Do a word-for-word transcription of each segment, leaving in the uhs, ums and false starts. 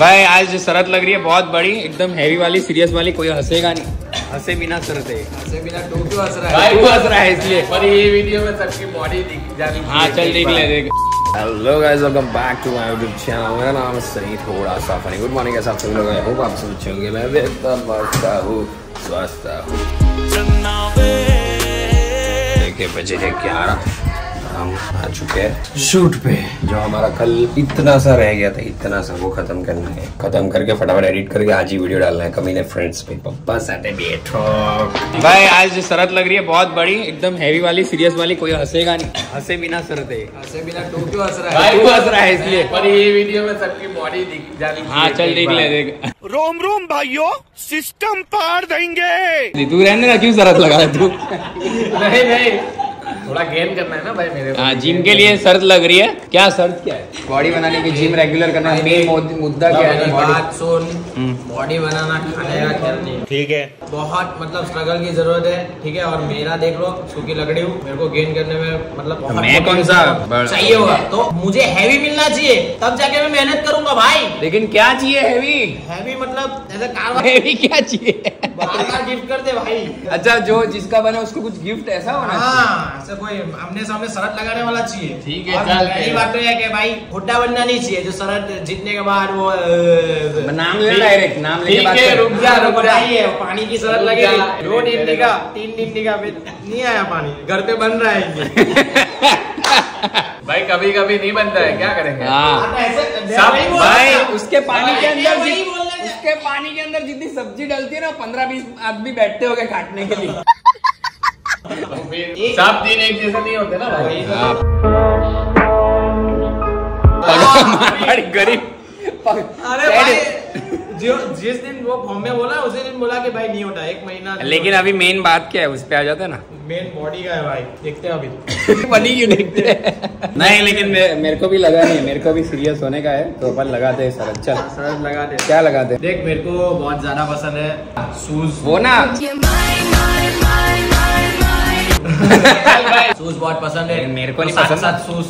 भाई आज शर्त लग रही है बहुत बड़ी, एकदम हैवी वाली, सीरियस वाली, कोई हंसेगा नहीं, हंसे बिना शर्त है, हंसे बिना तू क्यों हंस रहा है, तू हंस रहा है इसलिए, पर ये वीडियो में सबकी बॉडी दिख जाएगी। हां चल देख ले देख। Hello guys, welcome back to my YouTube channel. मेरा नाम है सनी थोड़ा सा फनी। गुड मॉर्निंग गाइस, आप सब लोग आई होप आप सब अच्छे होंगे। मैं एकदम मस्त हूं, स्वस्थ हूं। देखिए बजे है ग्यारह, हम आ चुके हैं शूट पे। जो हमारा कल इतना सा रह गया था, इतना सा वो खत्म करना है, खत्म करके फटाफट एडिट करके आज ही वीडियो डालना है कमीने फ्रेंड्स पे। पप्पा साथे बैठो। भाई आज शर्त लग रही है बहुत बड़ी, एकदम हैवी वाली, सीरियस वाली, कोई हंसेगा नहीं, हंसे बिना शर्त है, हंसे बिना तू क्यों हंस रहा है, तू हंस रहा है इसलिए, पर ये वीडियो में सबकी बॉडी दिख जाएगी। हां चल देख ले देख। रोम रोम भाइयों, सिस्टम पार देंगे। तू रहने ना, क्यों शर्त लगा रहा है तू? नहीं नहीं, थोड़ा गेम करना है ना भाई मेरे। हाँ, जिम के लिए शर्त लग रही है। क्या शर्त क्या है? बॉडी बनाने की, जिम रेगुलर करना मेन मुद्दा क्या है? बात सुन, बॉडी बनाना खाने का खेल नहीं, ठीक है? बहुत मतलब स्ट्रगल की जरूरत है, ठीक है? और मेरा देख लो, सूखी लकड़ी हूँ, मेरे को गेन करने में मतलब मैं कौन सा चाहिए होगा, तो मुझे हैवी मिलना चाहिए, तब जाके मैं मेहनत करूंगा भाई। लेकिन क्या चाहिए हैवी? हैवी मतलब ऐसा कार हैवी क्या चाहिए? गिफ्ट कर दे भाई। अच्छा, जो जिसका बने उसको कुछ गिफ्ट ऐसा होना चाहिए, कोई हमने सामने शर्त लगाने वाला चाहिए, ठीक है? पहली बात तो यह कि भाई हुड्डा बनना नहीं चाहिए, जो शर्त जीतने के बाद वो नाम ले डायरेक्ट नाम लेके बात कर। रुक जा रुक जा, पानी की शर्त लगेगी। दो दिन का तीन दिन का नहीं आया पानी, घर पे बन रहा है भाई, कभी कभी नहीं बनता है, क्या करेंगे भाई। उसके पानी के अंदर उसके पानी के अंदर जितनी सब्जी डलती है ना, पंद्रह बीस आदमी बैठते हो गए काटने के लिए। सब दिन एक जैसे नहीं होते ना भाई। आप गरीब। अरे भाई, जो जिस दिन वो बॉम्बे बोला उसी दिन बोला कि भाई नहीं होता एक महीना। लेकिन अभी मेन बात क्या है उस पे आ जाता है ना, मेन बॉडी का है भाई, देखते हैं अभी बनी क्यों देखते हैं। नहीं लेकिन मे, मेरे को भी लगा नहीं, मेरे को भी सीरियस होने का है, तो अपन लगाते हैं सर। अच्छा सर लगाते क्या लगाते? देख मेरे को बहुत ज्यादा पसंद है शूज, वो ना शूज बहुत पसंद है मेरे को, नहीं पसंद साथ शूज।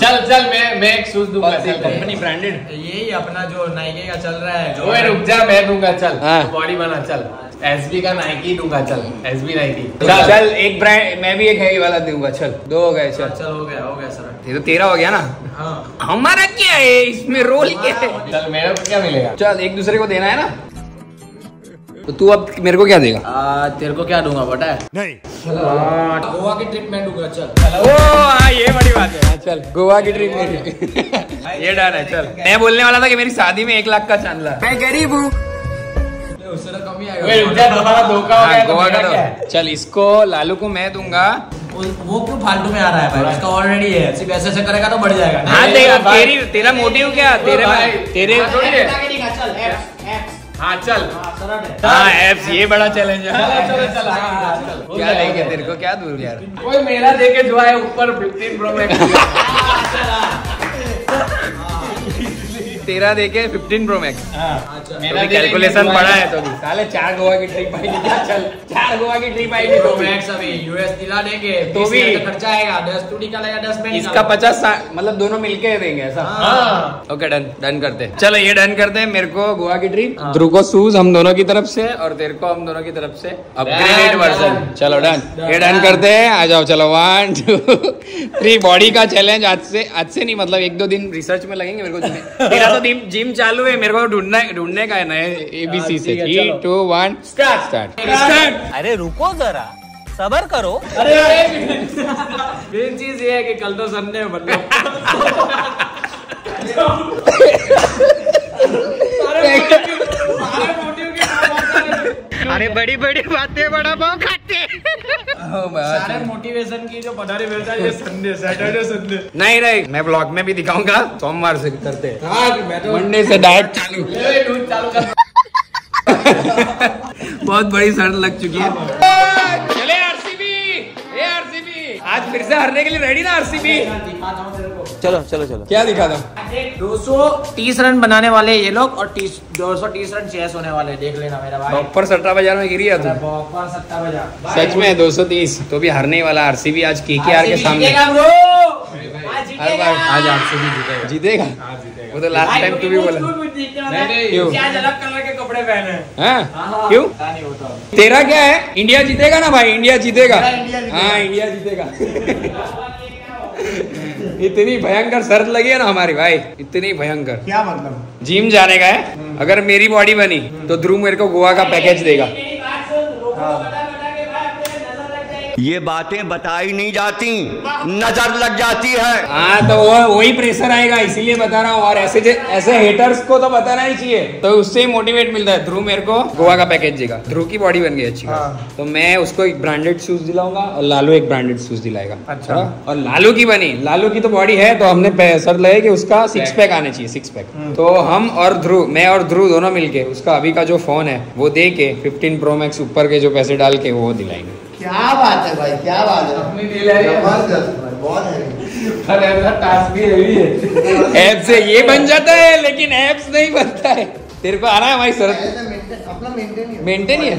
चल चल मैं मैं एक शूज दूंगा, कंपनी ब्रांडेड, यही अपना जो नाइकी का चल रहा है। जो रुक जा, मैं दूंगा चल, बॉडी बना चल, एसबी का नाइकी दूंगा चल, एसबी नाइकी चल चल। एक ब्रांड मैं भी एक हैवी वाला दूंगा चल। दो हो गए चल, चल हो गया हो गया सर, ये तो तेरा हो गया ना। हाँ हमारा क्या है इसमें, रोल क्या है? चल मेरे को क्या मिलेगा, चल एक दूसरे को देना है ना, तो तू अब मेरे को क्या देगा? आ, तेरे को क्या दूंगा पता है? नहीं, गोवा की ट्रिप में दूंगा चल। ओ हाँ ये बड़ी बात है, चल गोवा की ट्रिप में ये डर है। चल मैं बोलने वाला था कि मेरी शादी में एक लाख का चांदला, मैं गरीब हूँ उससे कम ही आएगा। गोवा का चल, इसको लालू को मैं दूंगा। वो क्यों फालतू में आ रहा है भाई, उसका ऑलरेडी है, सिर्फ ऐसे ऐसे करेगा तो बढ़ जाएगा। हाँ तेरी तेरा मोटिव क्या, तेरे तेरे हाँ चल हाँ एप्स, ये बड़ा चैलेंज है। चलो चलो चलो, क्या लेंगे तेरे को क्या दूर यार, कोई मेरा देके जो है ऊपर फिफ्टीन प्रो मैक्स, तेरा देके फिफ्टीन प्रो मैक्स। मेरा कैलकुलेशन बड़ा है तो भी साले चार गोवा की ट्रिप आई थी, चल चार गोवा की ट्रिप आई थी, प्रो मैक्स अभी यूएस दिला देंगे तो भी खर्चा आएगा, दस टू निकालेगा दस में इसका पचास, मतलब दोनों मिलके देंगे ऐसा। ओके डन डन करते हैं, चलो ये डन करते हैं। मेरे को गोवा की ट्रिप, ध्रुव को शूज हम दोनों की तरफ से, और तेरे को हम दोनों की तरफ से अपग्रेडेड वर्जन। चलो डन, ये डन करते हैं, आ जाओ। चलो वन टू थ्री, बॉडी का चैलेंज आज से, आज से नहीं मतलब एक दो दिन रिसर्च में लगेंगे मेरे को। मेरा तो जिम चालू है, मेरे को ढूंढना ढूंढने का है नए एबीसी से। Three two one start start. अरे रुको जरा सबर करो। अरे मेन चीज ये है कि कल तो सर ने मतलब अरे बड़ी बड़ी बातें बड़ा पाव खाते सारे मोटिवेशन की जो पधारे मिलता है ये संडे सैटरडे संडे। नहीं नहीं, मैं ब्लॉग में भी दिखाऊंगा, सोमवार से करते हैं, मंडे से डाइट चालू चालू कर। बहुत बड़ी शर्त लग चुकी है। आज फिर से हारने के लिए रेडी ना आरसीबी? चलो चलो चलो, क्या दिखा दो? दो सौ तीस रन बनाने वाले ये लोग, और दो सौ तीस रन चेस होने वाले, देख लेना मेरा भाई। बॉपर सट्टा बाजार में गिरी है तू, बॉपर सट्टा बाजार सच में दो सौ तीस तो भी हारने वाला आरसीबी आज केकेआर के सामने। आज आरसीबी जीतेगा, जीतेगा वो तो लास्ट टाइम तू भी बोला क्या अलग कलर के कपड़े पहने हैं क्यों? तेरा क्या है? इंडिया जीतेगा ना भाई, इंडिया जीतेगा, हाँ इंडिया जीतेगा। इतनी भयंकर शर्त लगी है ना हमारी भाई, इतनी भयंकर। क्या मतलब? जिम जाने का है, अगर मेरी बॉडी बनी तो ध्रुव मेरे को गोवा का पैकेज देगा। ये बातें बताई नहीं जाती, नजर लग जाती है। हाँ तो वही प्रेशर आएगा, इसीलिए बता रहा हूँ। और ऐसे ऐसे हेटर्स को तो बताना ही चाहिए, तो उससे ही मोटिवेट मिलता है। ध्रुव मेरे को गोवा का पैकेज देगा, ध्रुव की बॉडी बन गई अच्छी। हाँ। तो मैं उसको एक ब्रांडेड शूज दिलाऊंगा और लालू एक ब्रांडेड शूज दिलाएगा। अच्छा। और लालू की बनी, लालू की तो बॉडी है, तो हमने सर लगे की उसका सिक्स पैक आने चाहिए, सिक्स पैक। तो हम और ध्रुव, मैं और ध्रुव दोनों मिलके उसका अभी का जो फोन है वो दे के फिफ्टीन प्रो मैक्स ऊपर के जो पैसे डाल के वो दिलाएंगे। क्या बात है भाई, क्या बात है, अपनी डील है, जबरदस्त भाई, बहुत है। ऐप से ये बन जाता है लेकिन ऐप्स नहीं बनता है। तेरे को आ रहा है भाई शरत, अपना मेंटेन ही है।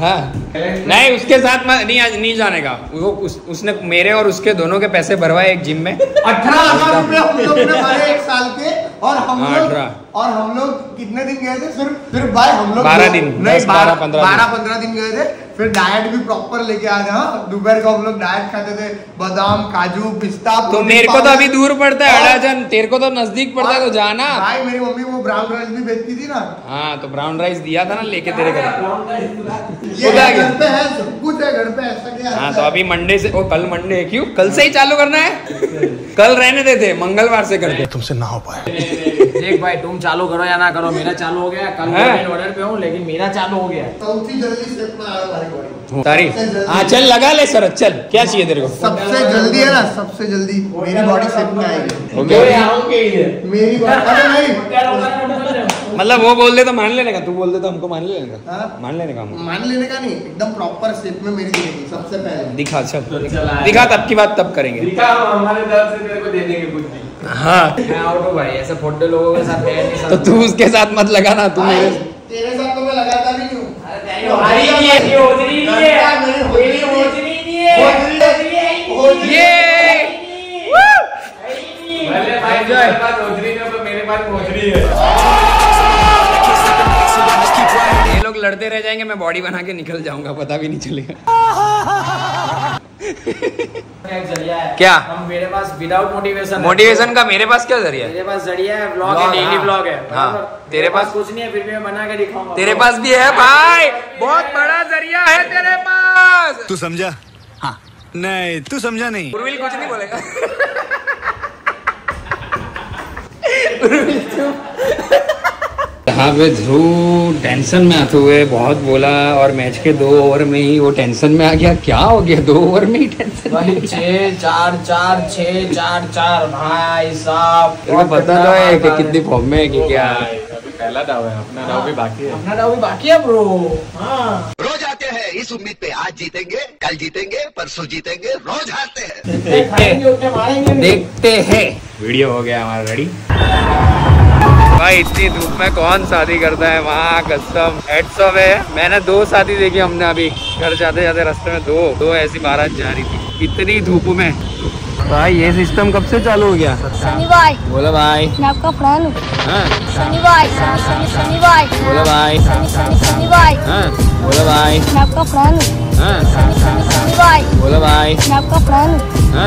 हाँ नहीं, उसके साथ नहीं आज नहीं जाने का। वो उस, उसने मेरे और उसके दोनों के पैसे भरवाए एक जिम में। अठारह हजार रुपए भरे एक साल के। और हम लोग और हम लोग कितने दिन गए थे? सिर्फ सिर्फ भाई हम लोग बारह दिन, नहीं बारह पंद्रह दिन गए थे। फिर डाइट भी प्रॉपर लेके आ जाना। दोपहर को हम लोग डाइट खाते थे, बादाम, काजू, पिस्ता। तो मेरे को तो अभी दूर पड़ता है अड़ाजन, तेरे को तो नजदीक पड़ता है, तो जाना भाई। मेरी मम्मी वो ब्राउन राइस भी बेचती थी ना। हाँ तो ब्राउन राइस दिया था ना लेके तेरे घर। घर पे ऐसा। हाँ तो अभी मंडे से, ओ कल मंडे है, क्यों कल से ही चालू करना है? कल रहने देते, मंगलवार से करते। तुमसे ना हो पाए। देख भाई तुम चालू करो या ना करो, मेरा चालू हो गया। कल ऑर्डर पे हूँ लेकिन मेरा चालू हो गया। सबसे जल्दी से हाँ चल लगा ले सर, चल क्या चाहिए तेरे को? सबसे जल्दी है ना, सबसे जल्दी मेरी बॉडी शेप में आएगी। मतलब वो बोल दे तो मान लेने का, तू बोल दे तो हमको मान लेने का। मान लेने का मान लेने का नहीं, एकदम प्रॉपर शेप में मेरी दिखेगी सबसे पहले। दिखा चल दिखा, तब की बात तब करेंगे। दिखा हमारे तरफ से तेरे को दे देंगे कुछ। हाँ मैं और तो भाई ऐसे फोटो लोगों के साथ नहीं। तो तू उसके साथ मत लगाना, तू मेरे तेरे साथ तो मैं लगाता भी नहीं हूँ। ये लोग लड़ते रह जाएंगे, मैं बॉडी बना के निकल जाऊंगा, पता भी नहीं चलेगा। क्या हम मेरे पास विदाउट मोटिवेशन मोटिवेशन का मेरे पास क्या जरिया है? मेरे पास जरिया है ब्लॉग है, डेली ब्लॉग है। हाँ तेरे पास कुछ नहीं है, फिर मैं बना के दिखाऊंगा। तेरे पास भी है भाई, बहुत बड़ा जरिया है तेरे पास। तू समझा? हाँ नहीं तू समझा नहीं। उर्विल कुछ नहीं बोलेगा। यहाँ पे ध्रुव टेंशन में आते हुए बहुत बोला, और मैच के दो ओवर में ही वो टेंशन में आ गया। क्या हो गया दो ओवर में ही टेंशन? छः चार चार छः चार चार भाई साहब पता तो है कि कितनी फॉर्म में है कि क्या। पहला डाव है, अपना डाव भी बाकी है, अपना डाव भी बाकी है ब्रो। हाँ रोज आते हैं इस उम्मीद पे, आज जीतेंगे कल जीतेंगे परसों जीतेंगे, रोज हारते हैं। देखते देखते है। वीडियो हो गया हमारा रेडी भाई। इतनी धूप में कौन शादी करता है वहाँ, कसम हेडसअप है। मैंने दो शादी देखी, हमने अभी घर जाते जाते रास्ते में दो दो ऐसी बारात जा रही थी इतनी धूप में। भाई ये सिस्टम कब से चालू हो गया? सनी भाई बोलो भाई, मैं आपका फ्रेंड हूँ। सनी भाई सनी भाई बोलो भाई, सनी भाई बोलो भाई, मैं आपका फ्रेंड हूँ। सनी भाई बोलो भाई, मैं आपका फ्रेंड हूँ।